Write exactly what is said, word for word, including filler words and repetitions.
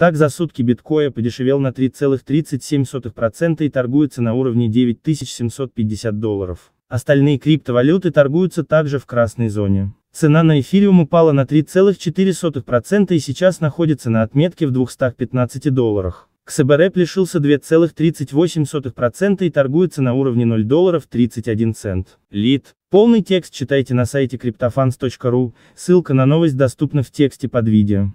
Так, за сутки биткоин подешевел на три целых тридцать семь сотых процента и торгуется на уровне девять тысяч семьсот пятьдесят долларов. Остальные криптовалюты торгуются также в красной зоне. Цена на эфириум упала на три целых четыре сотых процента и сейчас находится на отметке в двухстах пятнадцати долларах. икс эр пи лишился две целых тридцать восемь сотых процента и торгуется на уровне ноль долларов тридцать один цент. Лид. Полный текст читайте на сайте криптофанс точка ру, ссылка на новость доступна в тексте под видео.